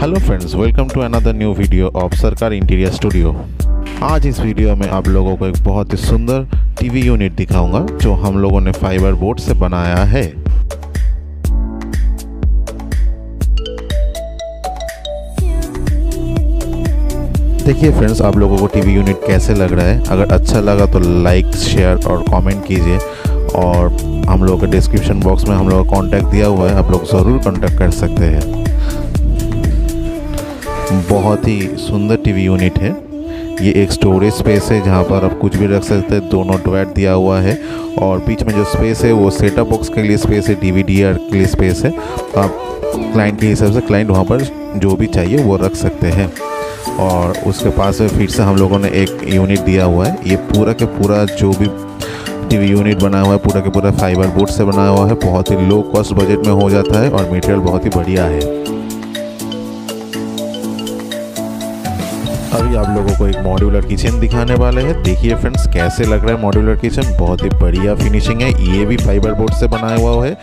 Hello friends, welcome to another new video of Sarkar interior studio. आज इस video में आप लोगों को एक बहुत ही सुंदर टीवी यूनिट दिखाऊंगा जो हम लोगों ने फाइबर बोर्ड से बनाया है। देखिए फ्रेंड्स, आप लोगों को टीवी यूनिट कैसे लग रहा है। अगर अच्छा लगा तो लाइक, शेयर और कमेंट कीजिए। और हम लोगों के डिस्क्रिप्शन बॉक्स में हम लोगों का कॉन्टैक्ट दिया हुआ है, आप लोग ज़रूर कॉन्टैक्ट कर सकते हैं। बहुत ही सुंदर टीवी यूनिट है। ये एक स्टोरेज स्पेस है जहाँ पर आप कुछ भी रख सकते हैं। दोनों डोर दिया हुआ है और बीच में जो स्पेस है वो सेटअप बॉक्स के लिए स्पेस है, डीवीडी आर के लिए स्पेस है। तो आप क्लाइंट के हिसाब से क्लाइंट वहाँ पर जो भी चाहिए वो रख सकते हैं। और उसके पास में फिर से हम लोगों ने एक यूनिट दिया हुआ है। ये पूरा के पूरा जो भी टीवी यूनिट बना हुआ है पूरा के पूरा फाइबर बोर्ड से बना हुआ है। बहुत ही लो कॉस्ट बजट में हो जाता है और मटेरियल बहुत ही बढ़िया है। अभी आप लोगों को एक मॉड्यूलर किचन दिखाने वाले हैं। देखिए फ्रेंड्स कैसे लग रहा है मॉड्यूलर किचन, बहुत ही बढ़िया फिनिशिंग है। ये भी फाइबर बोर्ड से बनाया हुआ है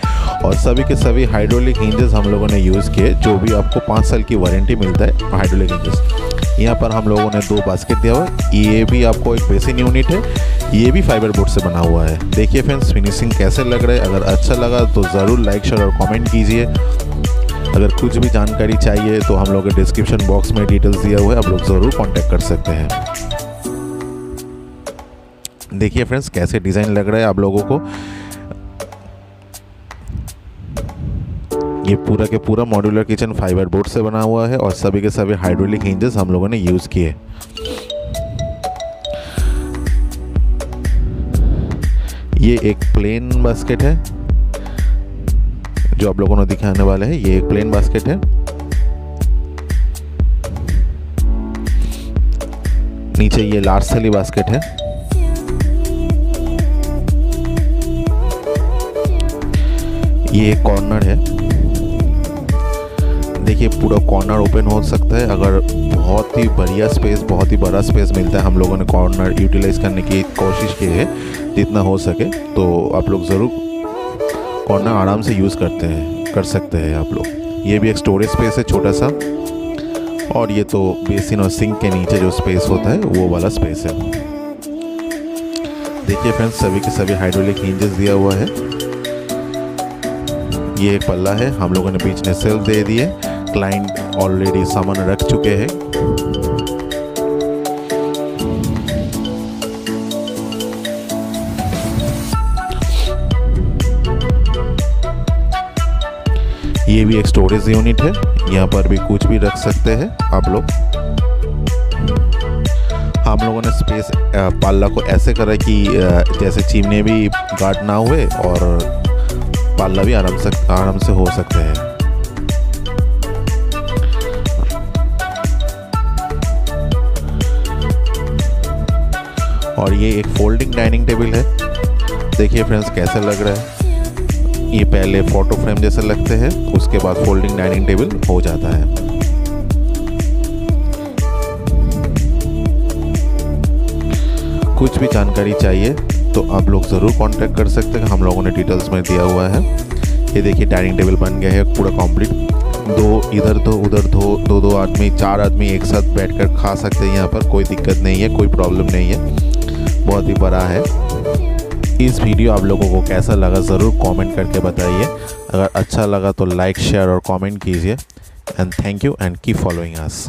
और सभी के सभी हाइड्रोलिक हिंजेस हम लोगों ने यूज़ किए, जो भी आपको 5 साल की वारंटी मिलता है हाइड्रोलिक हिंजेस। यहाँ पर हम लोगों ने 2 बास्केट दिया हुआ है। ये भी आपको एक बेसिन यूनिट है, ये भी फाइबर बोर्ड से बना हुआ है। देखिए फ्रेंड्स फिनिशिंग कैसे लग रहा है। अगर अच्छा लगा तो ज़रूर लाइक, शेयर और कॉमेंट कीजिए। अगर कुछ भी जानकारी चाहिए तो हम लोग के डिस्क्रिप्शन बॉक्स में डिटेल्स दिया हुआ है, आप लोग ज़रूर कांटेक्ट कर सकते हैं। देखिए फ्रेंड्स कैसे डिज़ाइन लग रहा है आप लोगों को। ये पूरा के पूरा मॉड्यूलर किचन फाइबर बोर्ड से बना हुआ है और सभी के सभी हाइड्रोलिक हिंजेस हम लोगों ने यूज़ किए। ये एक प्लेन बास्केट है जो आप लोगों को दिखाने वाले हैं। ये एक प्लेन बास्केट है। नीचे ये लार्ज थैली बास्केट है। ये एक कॉर्नर है। देखिए पूरा कॉर्नर ओपन हो सकता है। अगर बहुत ही बढ़िया स्पेस, बहुत ही बड़ा स्पेस मिलता है, हम लोगों ने कॉर्नर यूटिलाइज करने की कोशिश की है जितना हो सके। तो आप लोग ज़रूर कॉर्नर आराम से यूज़ कर सकते हैं आप लोग। ये भी एक स्टोरेज स्पेस है छोटा सा। और ये तो बेसिन और सिंक के नीचे जो स्पेस होता है वो वाला स्पेस है। देखिए फ्रेंड्स सभी के सभी हाइड्रोलिक हिंजेस दिया हुआ है। ये एक पल्ला है, हम लोगों ने बीच में सेल्फ दे दिए। क्लाइंट ऑलरेडी सामान रख चुके हैं। ये भी एक स्टोरेज यूनिट है, यहाँ पर भी कुछ भी रख सकते हैं आप लोग। हम लोगों ने स्पेस पाला को ऐसे करा कि जैसे चिमने भी गार्ड ना हुए और पाला भी आराम से हो सकते हैं। और ये एक फोल्डिंग डाइनिंग टेबल है। देखिए फ्रेंड्स कैसा लग रहा है। ये पहले फोटो फ्रेम जैसे लगते हैं, उसके बाद फोल्डिंग डाइनिंग टेबल हो जाता है। कुछ भी जानकारी चाहिए तो आप लोग ज़रूर कांटेक्ट कर सकते हैं, हम लोगों ने डिटेल्स में दिया हुआ है। ये देखिए डाइनिंग टेबल बन गया है पूरा कंप्लीट। दो इधर दो उधर दो आदमी 4 आदमी एक साथ बैठकर खा सकते हैं। यहाँ पर कोई दिक्कत नहीं है, कोई प्रॉब्लम नहीं है। बहुत ही बड़ा है। इस वीडियो आप लोगों को कैसा लगा ज़रूर कमेंट करके बताइए। अगर अच्छा लगा तो लाइक, शेयर और कमेंट कीजिए। And thank you and keep following us.